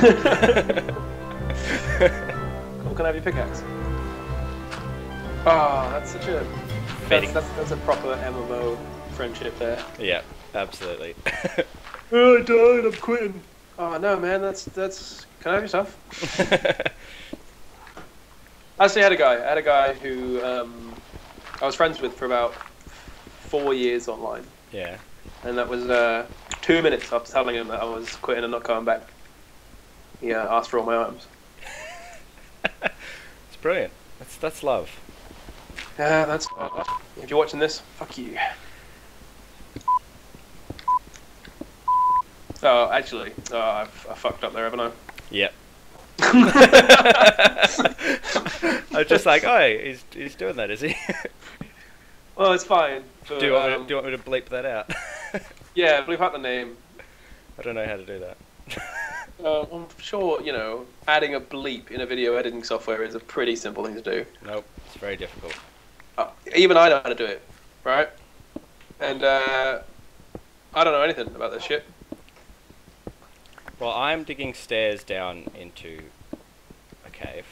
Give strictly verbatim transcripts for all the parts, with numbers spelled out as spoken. Cool, can I have your pickaxe? Oh, that's such a... That's, that's, that's a proper M M O friendship there. Yeah, absolutely. Oh, I died, I'm quitting. Oh no, man, that's... that's. Can I have your stuff? Actually, I had a guy. I had a guy who um, I was friends with for about four years online. Yeah. And that was uh, two minutes after telling him that I was quitting and not coming back. He uh, asked for all my items. It's brilliant. That's that's love. Yeah, uh, that's. If you're watching this, fuck you. Oh, actually, oh, I, I fucked up there, haven't I? Yep. I was just like, oh, he's, he's doing that, is he? Well, it's fine. But, do, you want um, me to, do you want me to bleep that out? Yeah, bleep out the name. I don't know how to do that. uh, I'm sure, you know, adding a bleep in a video editing software is a pretty simple thing to do. Nope, it's very difficult. Uh, even I know how to do it, right? And uh, I don't know anything about this shit. Well, I'm digging stairs down into a cave.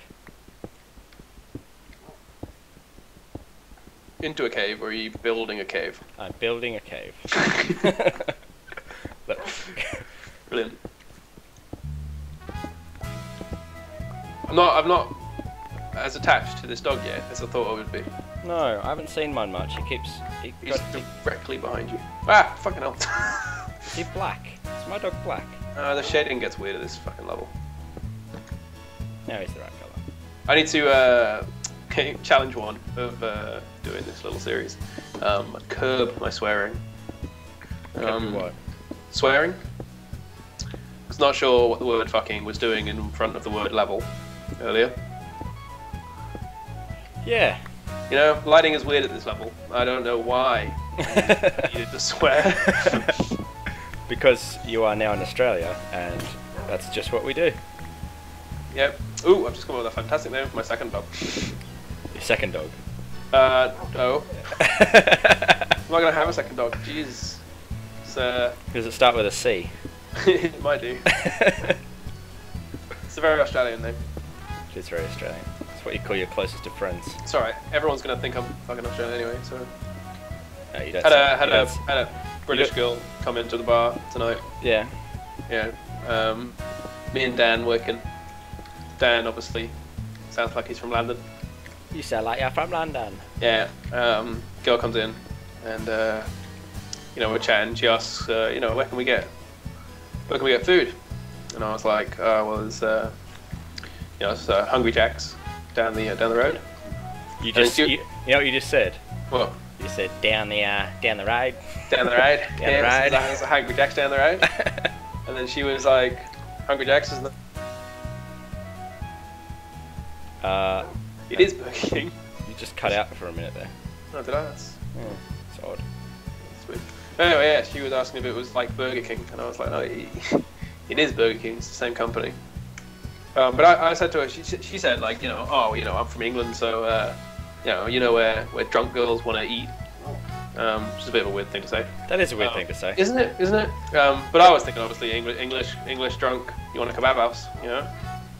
Into a cave, or are you building a cave? I'm building a cave. Look. Brilliant. I'm not, I'm not as attached to this dog yet as I thought I would be. No, I haven't seen mine much. He keeps... He He's got directly he... behind you. Ah, fucking hell. Is he black? Is my dog black? Uh, the shading gets weird at this fucking level. Now he's the right colour. I need to uh, challenge one of uh, doing this little series. Um, curb my swearing. Um, what? Swearing. I was not sure what the word fucking was doing in front of the word level earlier. Yeah. You know, lighting is weird at this level. I don't know why I needed to swear. Because you are now in Australia, and that's just what we do. Yep. Ooh, I've just come up with a fantastic name for my second dog. Your second dog? Uh, no. I'm not going to have a second dog. Jeez. Uh... Does it start with a C? It might do. It's a very Australian name. It is very Australian. It's what you call your closest of friends. It's alright. Everyone's going to think I'm fucking Australian anyway, so... No, you don't. Had a... Had a, had a British girl come into the bar tonight. Yeah. Yeah. Um, me and Dan working. Dan, obviously, sounds like he's from London. You sound like you're from London. Yeah. Um, girl comes in and, uh, you know, we're chatting. She asks, uh, you know, where can we get, where can we get food? And I was like, oh, well, there's, uh, you know, it's uh, Hungry Jack's down the, uh, down the road. You just, she, you, you know what you just said? What? You said down the uh, down the road. Down the road. Down yeah, the road. There's, there's a Hungry Jack's down the road. And then she was like, "Hungry Jack's is not." Uh, it is Burger King. You just cut out for a minute there. No, did I? That's oh, it's odd. That's weird. Anyway, yeah, she was asking if it was like Burger King, and I was like, "No, it is Burger King. It's the same company." Um, but I, I said to her, she she said like, you know, oh, you know, I'm from England, so. Uh, You know, you know where, where drunk girls want to eat. Um, which is a bit of a weird thing to say. That is a weird um, thing to say. Isn't it? Isn't it? Um, but I was thinking, obviously, English, English, English drunk, you want a kebab house, you know?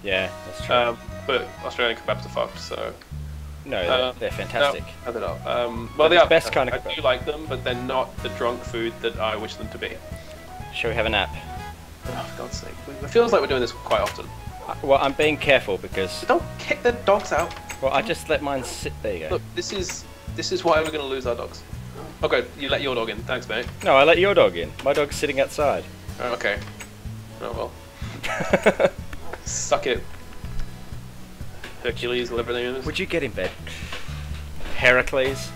Yeah, that's true. Um, but Australian kebabs are fucked, so... No, they're, uh, they're fantastic. No, they're not. Um, well, they're they the are best kind of kebab. I do like them, but they're not the drunk food that I wish them to be. Shall we have a nap? Oh, for God's sake. It feels like we're doing this quite often. Well, I'm being careful because... Don't kick the dogs out. Well, I just let mine sit there. You go. Look, this is this is why we're going to lose our dogs. Okay, you let your dog in. Thanks, mate. No, I let your dog in. My dog's sitting outside. Oh, okay. Oh, well. Suck it. Hercules, whatever their name is. Would you get in bed? Heracles.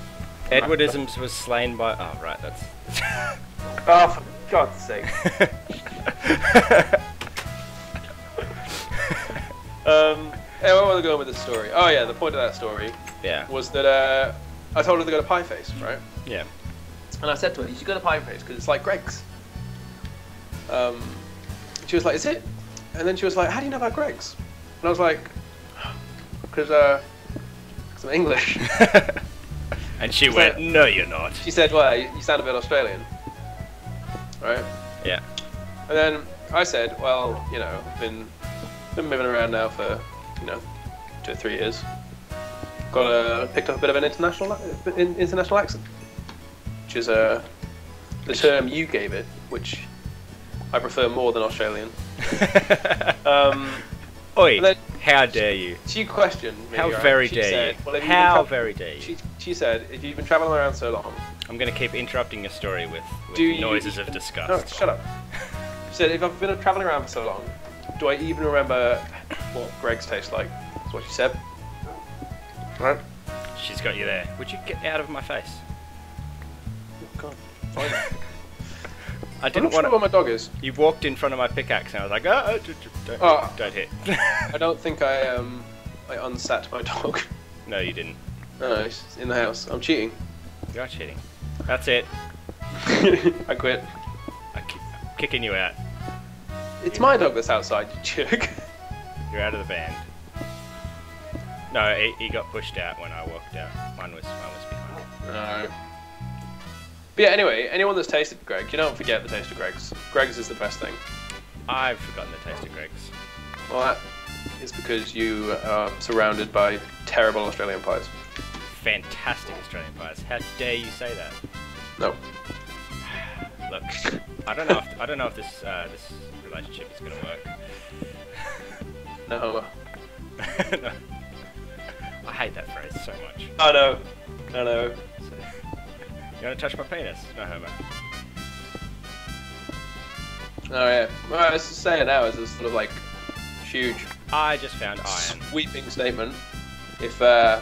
Edwardisms was slain by... Oh, right, that's... Oh, for God's sake. um... Hey, where was I going with this story? Oh yeah, the point of that story yeah. was that uh, I told her to go to Pie Face, right? Yeah. And I said to her, you should go to Pie Face because it's like Greggs. Um, she was like, is it? And then she was like, how do you know about Greggs? And I was like, because uh, I'm English. And she, she went, said, no you're not. She said, well, you sound a bit Australian. Right? Yeah. And then I said, well, you know, I've been Been moving around now for, you know, two or three years. Got a, picked up a bit of an international international accent, which is uh, the term you gave it, which I prefer more than Australian. um, Oi, then, how dare you? She questioned me. How right? very she dare said, you? Well, how very dare you? She, she said, if you've been travelling around so long... I'm going to keep interrupting your story with, with do noises you, of disgust. No, shut up. She said, if I've been travelling around for so long, do I even remember what Greggs tastes like? That's what she said. Right? She's got you there. Would you get out of my face? Oh, God. I didn't I'm not want sure to... where my dog is. You walked in front of my pickaxe, and I was like, oh, oh don't, oh, don't hit. I don't think I um, I unsat my dog. No, you didn't. No, he's in the house. I'm cheating. You are cheating. That's it. I quit. I'm kicking you out. It's You're my dog that's outside, you jerk. You're out of the band. No, he, he got pushed out when I walked out. Mine was, mine was behind him. No. But yeah, anyway, anyone that's tasted Greggs, you don't forget the taste of Greggs. Greggs is the best thing. I've forgotten the taste of Greggs. Well, that is because you are surrounded by terrible Australian pies. Fantastic Australian pies. How dare you say that? No. Look, I don't know. If, I don't know if this uh, this relationship is gonna work. No. No. I hate that phrase so much. Oh no. No no. You want to touch my penis? No homo. Oh yeah. Well, I was just saying now is this sort of like huge. I just found iron. Sweeping statement. If uh,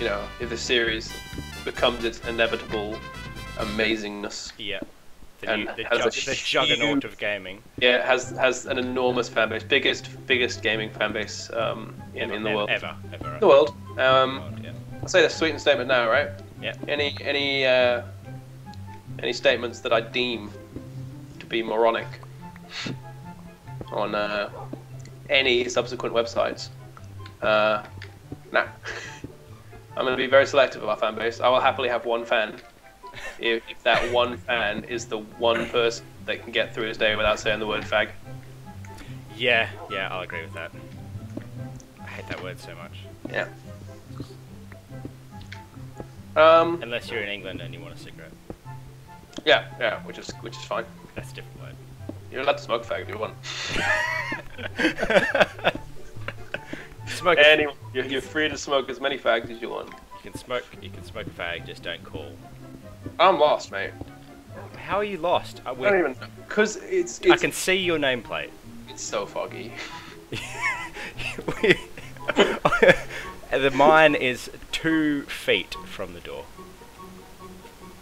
you know, if the series becomes its inevitable amazingness. Yeah. The, and new, the, has ju a the juggernaut huge, of gaming. Yeah, it has has an enormous fan base, biggest biggest gaming fan base um in, ever, in the ever, world. Ever ever. Right? The world. Um. The world, yeah. I'll say the sweeping statement now, right? Yeah. Any any uh, any statements that I deem to be moronic on uh, any subsequent websites, uh, nah. I'm going to be very selective of our fan base. I will happily have one fan if, if that one fan is the one person that can get through his day without saying the word fag. Yeah, yeah, I'll agree with that. I hate that word so much. Yeah. Um, Unless you're in England and you want a cigarette. Yeah, yeah, which is which is fine. That's a different word. You're allowed to smoke fag if you want. Smoke. Anyone, you're, you're free to smoke as many fags as you want. You can smoke. You can smoke a fag. Just don't call. I'm lost, mate. How are you lost? I, I don't even. Because it's, it's. I can see your nameplate. It's so foggy. The mine is two feet from the door.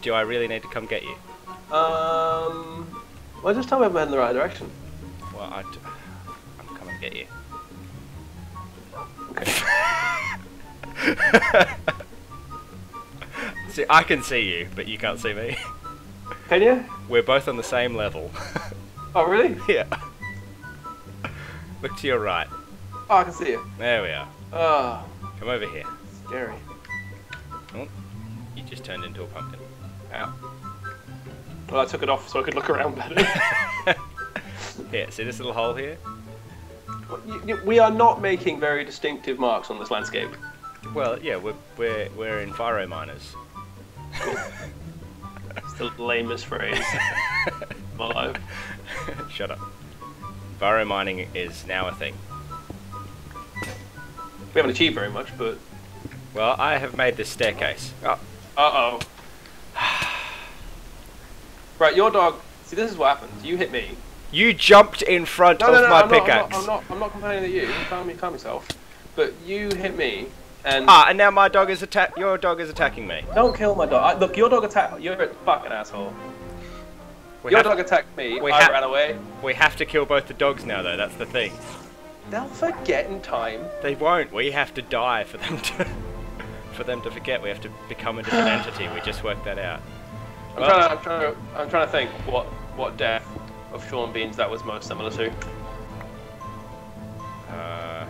Do I really need to come get you? Um. Well, just tell me if I'm in the right direction. Well, I d I'm coming to get you. Okay. See, I can see you, but you can't see me. Can you? We're both on the same level. Oh, really? Yeah. Look to your right. Oh, I can see you. There we are. Oh. Come over here. Scary. Oh, you just turned into a pumpkin. Ow. Well, I took it off so I could look around better. Here, see this little hole here? We are not making very distinctive marks on this landscape. Well, yeah, we're, we're, we're in Fyro Miners. Cool. It's the lamest phrase. Hello. Shut up. Fyro mining is now a thing. We haven't achieved very much, but... Well, I have made this staircase. Oh. Uh-oh. Right, your dog... See, this is what happens. You hit me. You jumped in front no, of no, no, my I'm pickaxe. Not, I'm, not, I'm, not, I'm not complaining at you. Calm, calm yourself. But you hit me, and... Ah, and now my dog is attack. Your dog is attacking me. Don't kill my dog. I, look, your dog attacked... You're a fucking asshole. We your dog to, attacked me. We I ran away. We have to kill both the dogs now, though. That's the thing. They'll forget in time. They won't. We have to die for them to for them to forget. We have to become a different entity. We just worked that out. I'm, well, trying to, I'm trying to. I'm trying to think what what death of Sean Bean's that was most similar to. Uh,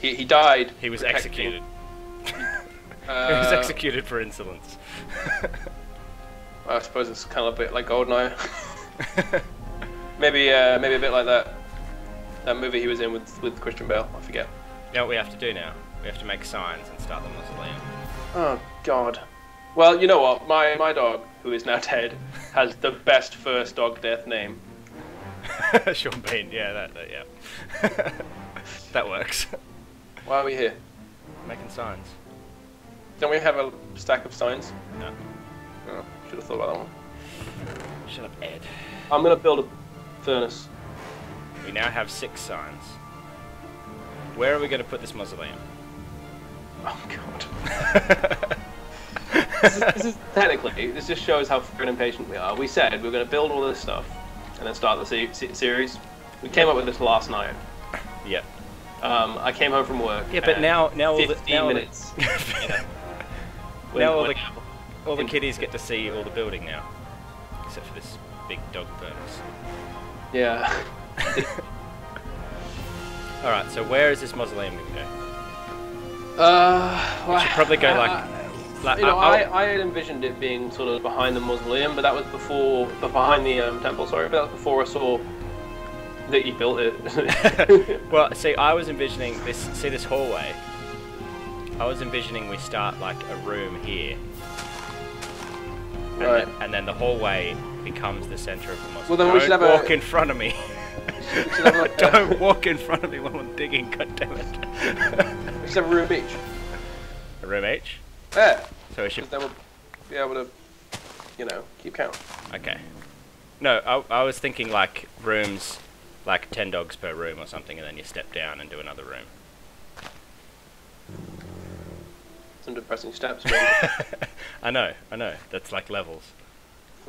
he he died. He was executed. uh, he was executed for insolence. I suppose it's kind of a bit like Goldeneye. maybe uh, maybe a bit like that. That movie he was in with with Christian Bale, I forget. You know what we have to do now? We have to make signs and start the mausoleum. Oh God. Well, you know what? My my dog, who is now dead, has the best first dog death name. Sean Bean. Yeah, that, that yeah. That works. Why are we here? Making signs. Don't we have a stack of signs? No. Oh, should have thought about that one. Shut up, Ed. I'm gonna build a furnace. We now have six signs. Where are we going to put this mausoleum? Oh God. this, is, this is technically, this just shows how freaking impatient we are. We said we were going to build all this stuff and then start the se se series. We came up with this last night. Yeah. Um, I came home from work. Yeah, but now, now all the now minutes. All the, you know, when, now all the all the kiddies get to see all the building now, except for this big dog furnace. Yeah. Alright, so where is this mausoleum going to go? Uh, well, we should probably go like... Uh, like you know, I, I had envisioned it being sort of behind the mausoleum, but that was before... Behind the um, temple, sorry, but that was before I saw that you built it. Well, see, I was envisioning this... See this hallway? I was envisioning we start like a room here. And, right. the, and then the hallway becomes the centre of the mausoleum. Well, then we should have a... Don't walk in front of me. Like Don't a... walk in front of me while I'm digging, goddammit. We should have a room each. A room each? Yeah. So we should... Then we'll be able to, you know, keep count. Okay. No, I, I was thinking like rooms, like ten dogs per room or something, and then you step down and do another room. Some depressing steps, really. I know, I know. That's like levels.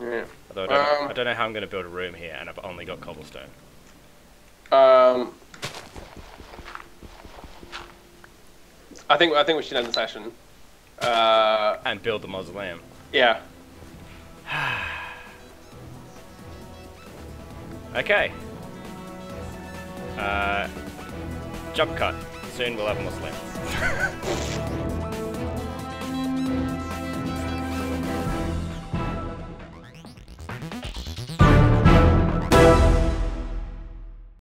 Yeah. Although I don't, um, I don't know how I'm going to build a room here, and I've only got cobblestone. Um, I think I think we should end the session. Uh, and build the mausoleum. Yeah. Okay. Uh, jump cut. Soon we'll have a mausoleum.